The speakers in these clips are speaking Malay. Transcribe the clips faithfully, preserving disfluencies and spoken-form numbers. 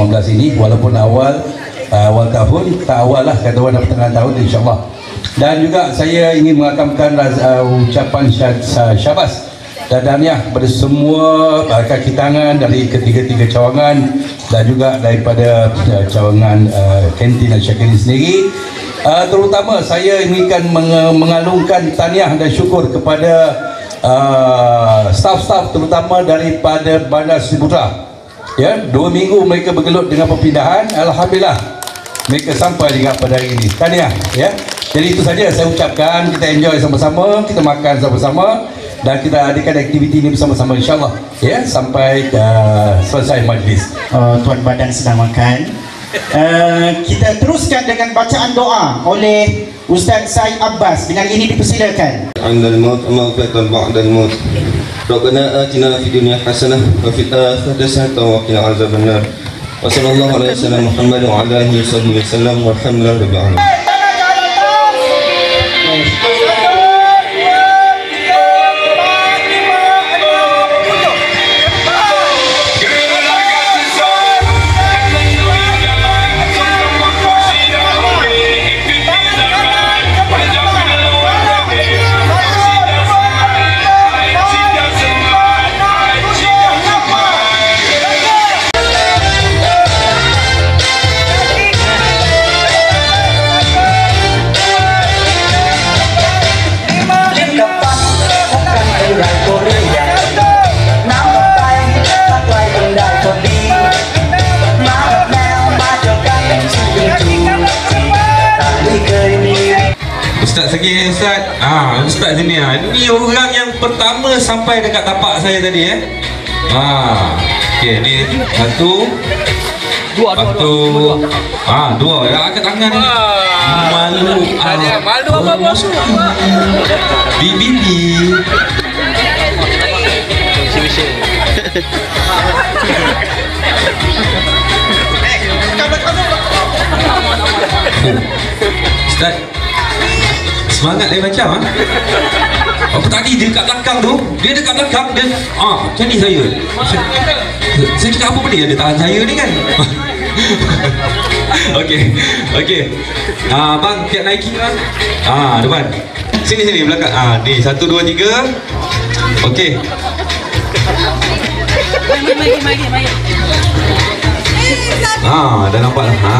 dua ribu sembilan belas ini, walaupun awal awal tahun, tak awal lah, kata orang pertengahan tahun, insyaAllah. Dan juga saya ingin mengakamkan uh, ucapan syabas dan tahniah kepada semua uh, kaki tangan dari ketiga-tiga cawangan dan juga daripada uh, cawangan uh, Kenti dan Syakirin sendiri. Uh, terutama saya inginkan meng mengalungkan tahniah dan syukur kepada uh, staf-staf terutama daripada Bandar Sibudra. Ya, dua minggu mereka bergelut dengan perpindahan. Alhamdulillah, mereka sampai juga pada hari ini. Tahniah, ya. Jadi itu saja saya ucapkan. Kita enjoy sama-sama, kita makan sama-sama, dan kita adakan aktiviti ini bersama-sama, insyaAllah. Ya, sampai uh, selesai majlis. uh, Tuan Badan sedang makan. uh, Kita teruskan dengan bacaan doa oleh Ustaz Syed Abbas. Dengan ini dipersilakan. Annal maut ma'fatan ba'dal maut. Rabbana atina fid dunya hasanah wa fil akhirati hasanah wa qina azaban nar. Wa sallallahu alaihi wasallam Muhammad wa ala alihi wasallam walhamdulillah rabbil alamin. Ustaz Syakirin, Ustaz. Ah, Ustaz sini ah. Ini orang yang pertama sampai dekat tapak saya tadi eh. Ah. Okey, ni satu, dua, satu, dua. Ah, dua. Ya, angkat tangan ni. Malu. Ada malu apa apa semua. Bibi. Sini-sini. Eh, kamu. Ustaz semangat dia macam ah. Apa tadi dia dekat belakang tu, dia dekat belakang dia ah, macam ni saya. Saya, saya cakap apa boleh dia tahan saya ni kan. Okey. Okey. Ah bang tiap Nike bang. Ah depan. Sini sini belakang. Ah ni satu dua tiga. Okey. Mari mari mari. Ah dah nampak dah. Ha.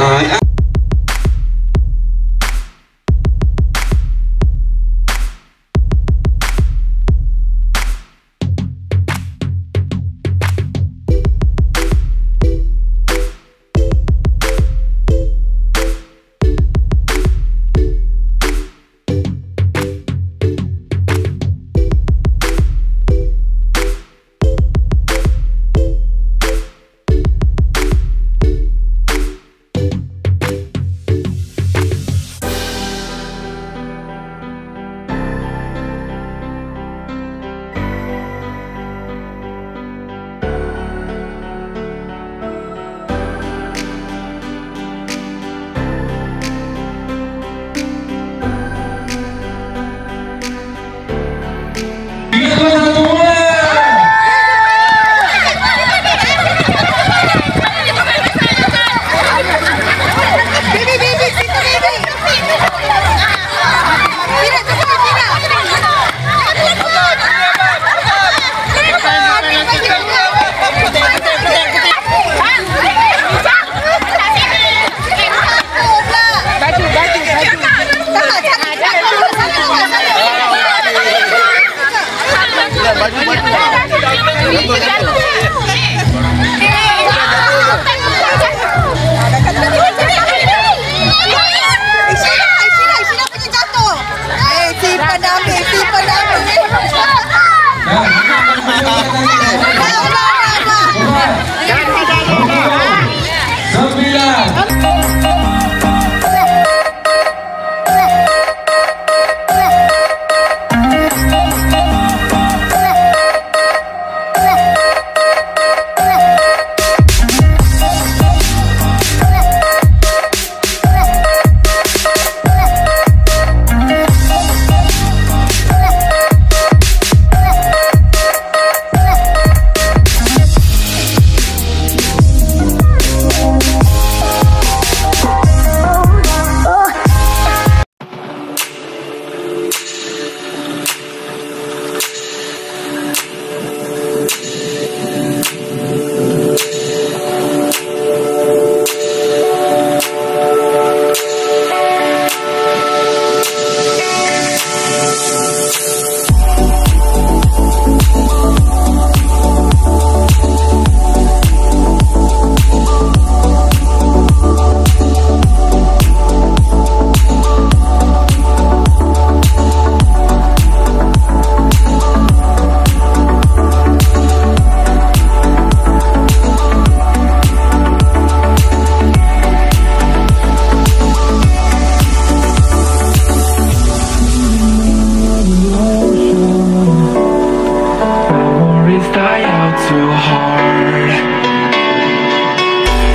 too hard.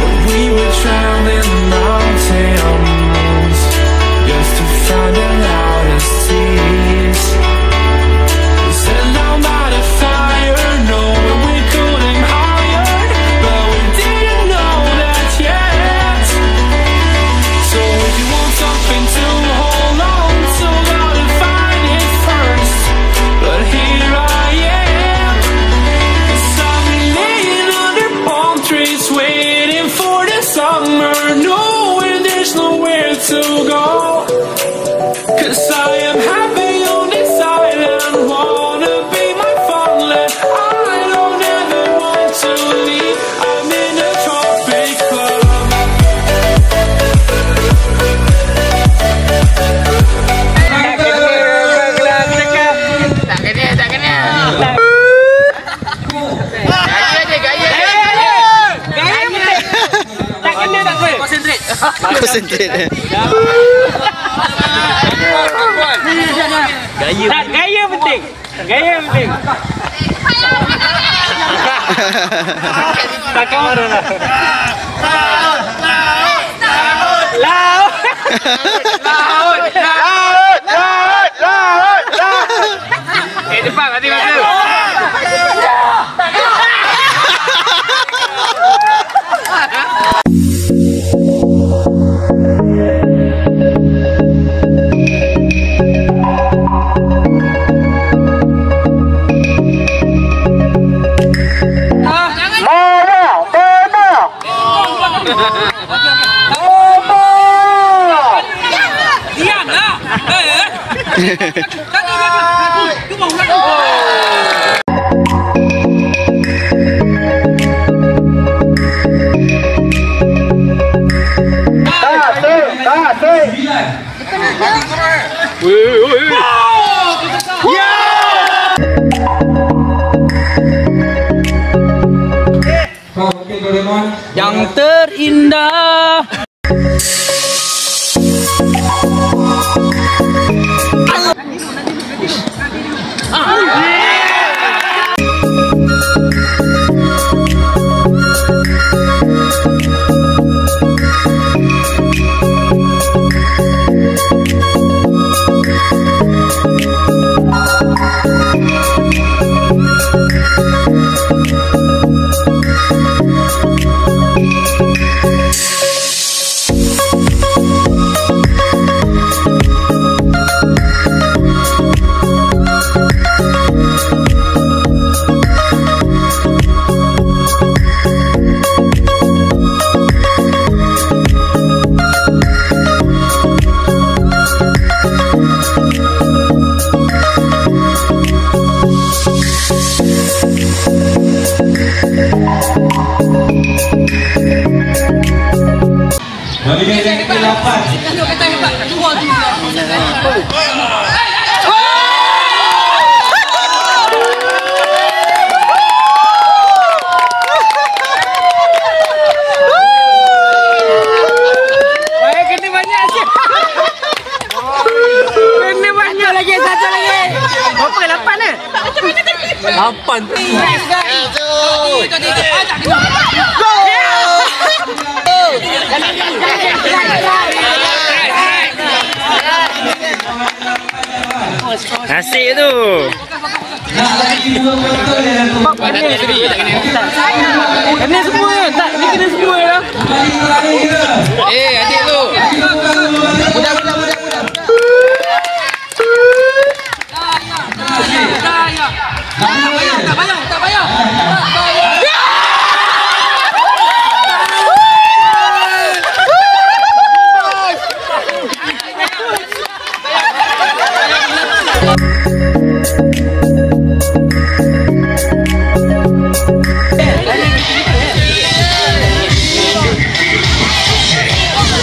But we were drowned in the mountains just to find an outer seas. We set our mind afire, knowing we couldn't hire, but we didn't know that yet. So if you want something to hold on to, gotta find it first. But here I am, suddenly under palm trees, waiting for the summer, knowing there's nowhere to go. Cause I am happy on this island, wanna be my fatherland. I don't ever want to leave. I'm in a tropic club. Konsentrate. Gaya. Tak gaya penting. Gaya penting. Tak kamera lah. Laut, laut, laut, laut, laut, laut, laut, laut, laut. Eh depan, hati masuk. Yang terindah. Nasib tu. Kena semua kan? Tak, ni kena semua kan? Eh, adik tu. Mudah, mudah, mudah. Tak payah, tak payah, tak payah. Tak payah. Let's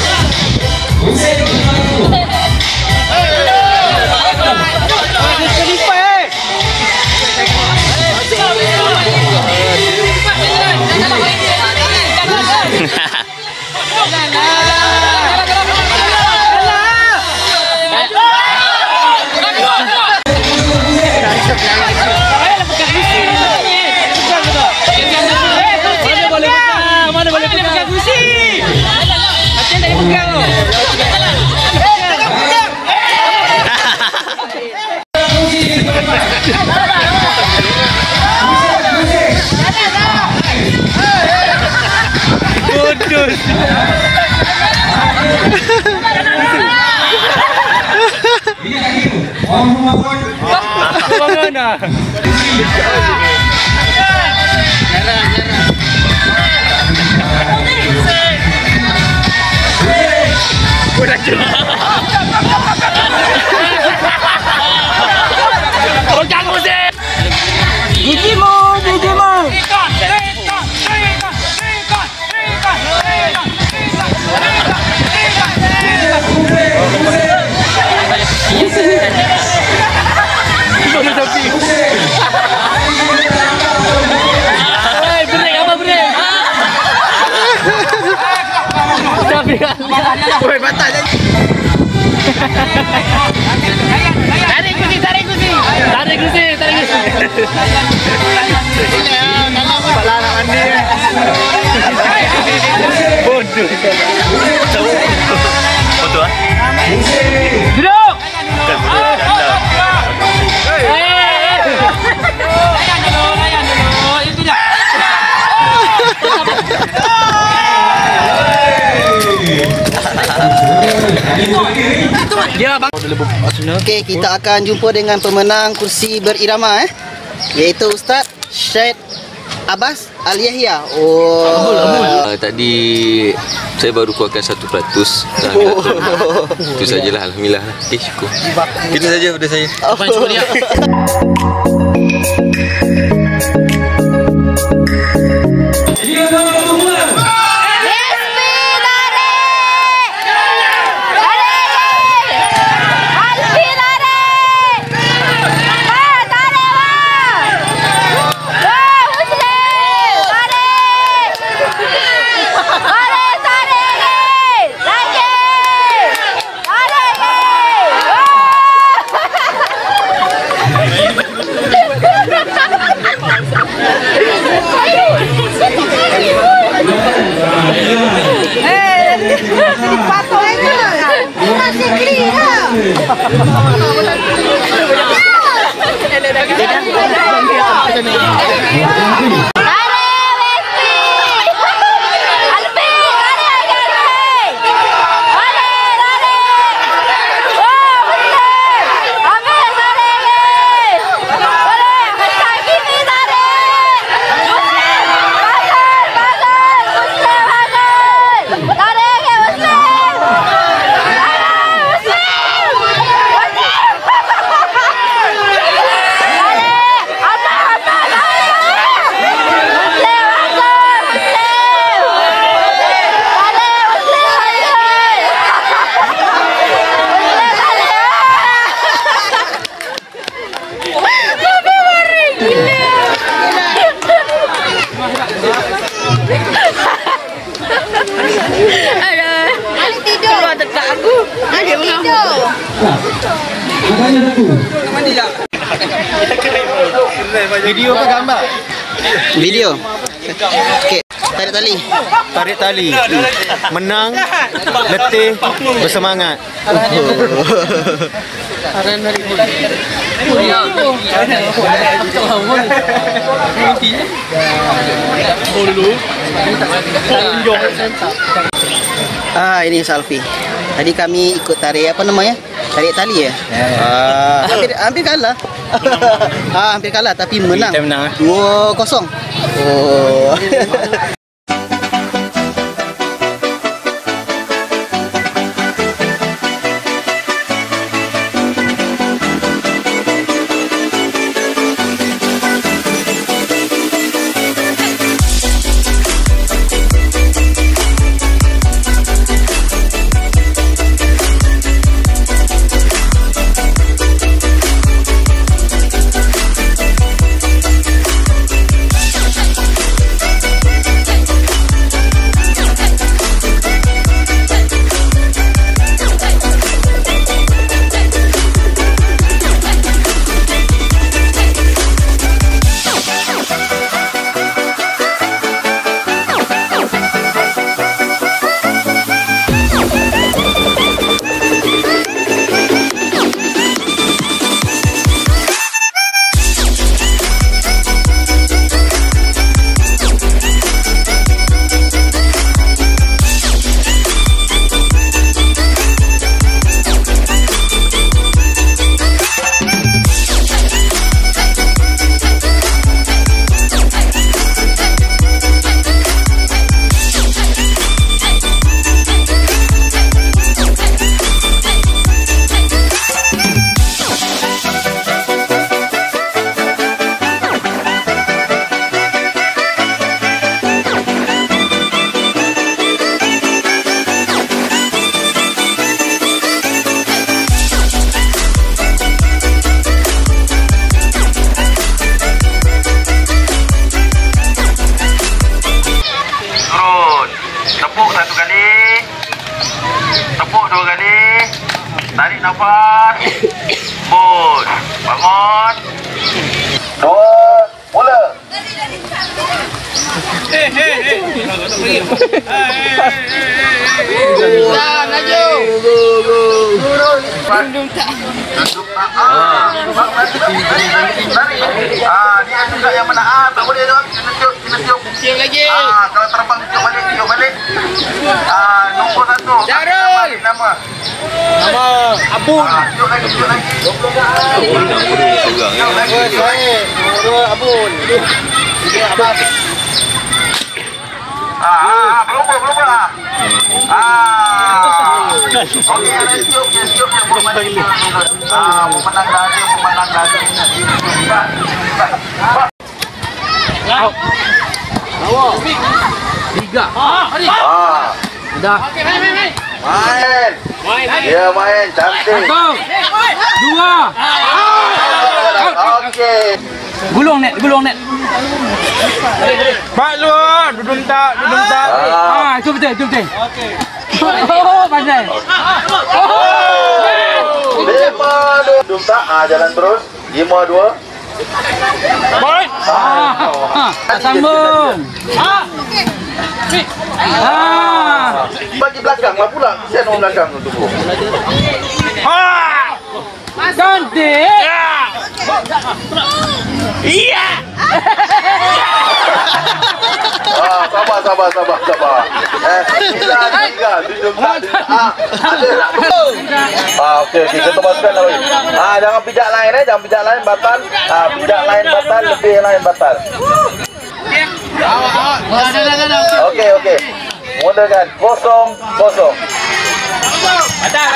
go. Woi patah jadi. Tarik gusi, tarik gusi, tarik gusi, tarik gusi. Kalau kepala anak mandi. Bodoh. Bodoh. Duduk. Okey, kita akan jumpa dengan pemenang kursi berirama eh, iaitu Ustaz Syed Abbas Al Yahya. Oh. Abul, abul. Uh, tadi saya baru keluarkan satu peratus. Oh. Itu sajalah, alhamdulillah. Eh, syukur. Itu saja pada saya. Apa cukup dia? Video ke gambar? Video. Okey. Tarik tali. Tarik tali. Menang, letih, bersemangat. Ah, ini Salfi. Tadi kami ikut tarik apa namanya? Tarik tali ya? Ya, ya. Ah. Hampir, hampir kalah. ah, hampir kalah tapi menang. Kita menang. Wow, kosong. Oh. Ah, berubah, berubah lah. Ah, oke, ada siupnya, siupnya belum ada. Ah, pemenang lagi, pemenang lagi. Tiga. Ah, dah. Main, main, main. Ya, main, cantik. Dua. Oke. Gulung net, gulung net. Pak Luan, dudung tak, dudung tak. Ah, itu betul, itu betul. Okey. Oh, pandai. Lima dua, dudung tak. Ah, jalan terus. Lima dua. Baik. Ah, sambung. Ah. Ah. Bagi belakang, lah pula. Saya nak belakang untuk tu. Ah. Cantik. Iya. Ah, sabar, sabar, sabar, sabar. Eh, tiga, tiga, tujuh, ah, ada nak tu. Ah, okey, kita teruskan lagi. Ah, jangan pijak lain, eh, jangan pijak lain batal. Ah, pijak lain batal, lebih lain batal. Okey, okey. Mulakan, kosong, kosong. Batal.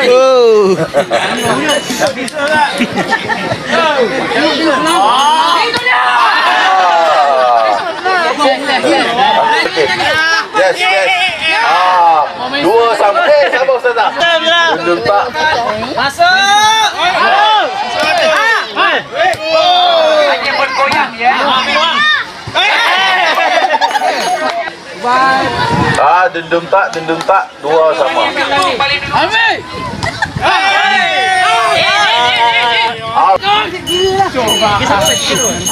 Go. Tak bisa lah. Yes, yes. Ah, dua sama. Eh, sabar ustaz. Belum tak. Masuk. Hai. Hanya bergoyang ya. Ah, dendam tak, dendam tak, dua sama. Ambil.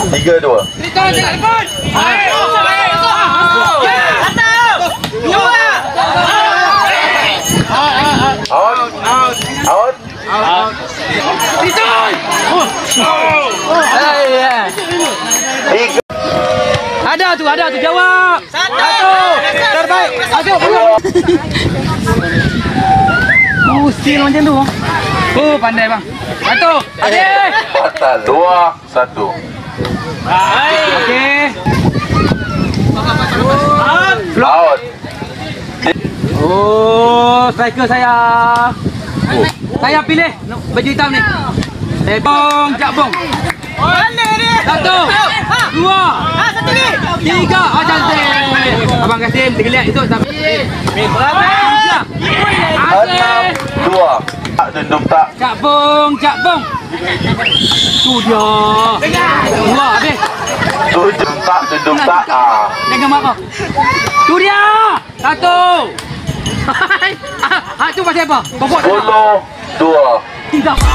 Tiga dua. Out, out, out, out. Tiga. Ada tu, ada tu, jawab. Satu. Terbaik. Aduh, belum. Oh, still macam tu. Oh, pandai bang. Satu. Adik. Batal. Dua. Satu. Baik. Okey. Out. Out. Oh, striker saya. Oh. Saya pilih baju hitam ni. Tebong, Jakbong. Satu. Dua. Tiga. Oh, cantik. Abang Kasim, tergeliat itu. Enam. Dua. Tak dendam tak. Cak Bong, Cak Bong. Tu dia. Dua habis. Tu dendam tak, dendam tak. Jangan apa. Tu dia. Satu. Hak tu pasal apa? Botol. Dua. Tidak apa.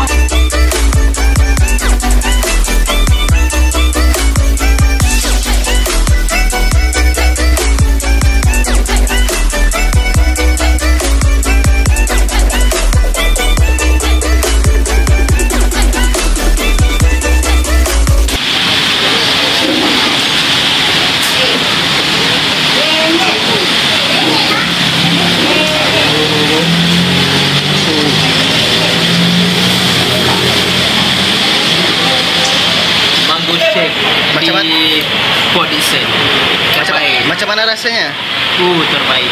Rasanya? Uh, terbaik.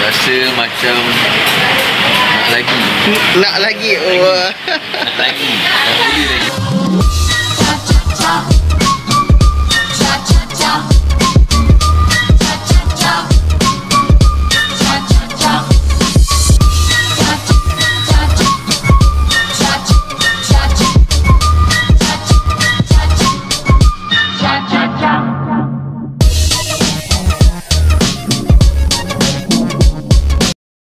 Rasa macam nak lagi. Nak lagi. Nak lagi. Nak lagi.